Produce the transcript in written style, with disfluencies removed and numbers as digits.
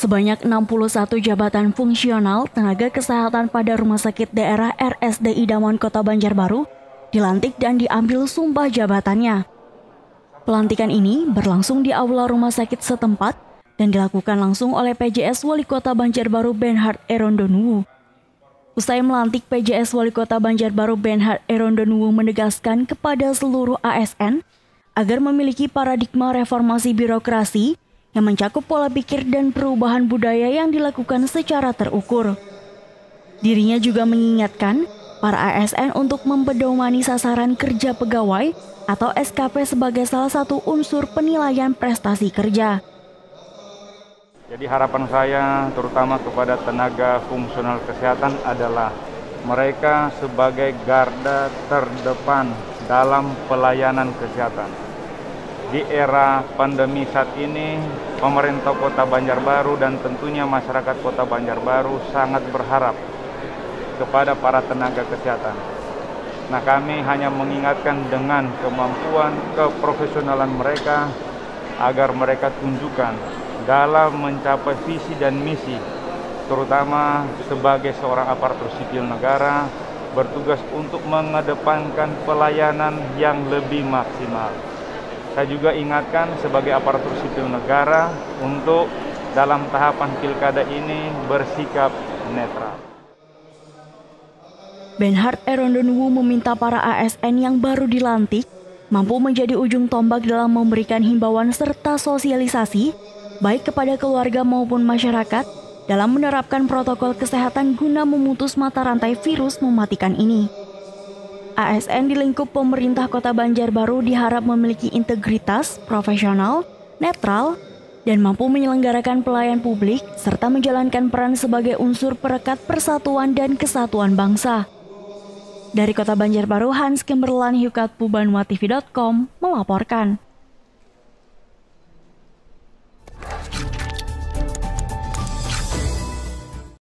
Sebanyak 61 jabatan fungsional tenaga kesehatan pada Rumah Sakit Daerah RSD Idaman Kota Banjarbaru dilantik dan diambil sumpah jabatannya. Pelantikan ini berlangsung di aula rumah sakit setempat dan dilakukan langsung oleh PJS Wali Kota Banjarbaru Bernhard E Rondonuwu. Usai melantik, PJS Wali Kota Banjarbaru Bernhard E Rondonuwu menegaskan kepada seluruh ASN agar memiliki paradigma reformasi birokrasi yang mencakup pola pikir dan perubahan budaya yang dilakukan secara terukur. Dirinya juga mengingatkan para ASN untuk mempedomani sasaran kerja pegawai atau SKP sebagai salah satu unsur penilaian prestasi kerja. Jadi harapan saya terutama kepada tenaga fungsional kesehatan adalah mereka sebagai garda terdepan dalam pelayanan kesehatan. Di era pandemi saat ini, pemerintah Kota Banjarbaru dan tentunya masyarakat Kota Banjarbaru sangat berharap kepada para tenaga kesehatan. Nah, kami hanya mengingatkan dengan kemampuan keprofesionalan mereka agar mereka tunjukkan dalam mencapai visi dan misi, terutama sebagai seorang aparatur sipil negara bertugas untuk mengedepankan pelayanan yang lebih maksimal. Saya juga ingatkan sebagai aparatur sipil negara untuk dalam tahapan pilkada ini bersikap netral. Bernhard E Rondonuwu meminta para ASN yang baru dilantik mampu menjadi ujung tombak dalam memberikan himbauan serta sosialisasi baik kepada keluarga maupun masyarakat dalam menerapkan protokol kesehatan guna memutus mata rantai virus mematikan ini. ASN di lingkup pemerintah Kota Banjarbaru diharap memiliki integritas, profesional, netral, dan mampu menyelenggarakan pelayanan publik serta menjalankan peran sebagai unsur perekat persatuan dan kesatuan bangsa. Dari Kota Banjarbaru, Hans Kimberlan, Hukat Pubanwa TV.com melaporkan.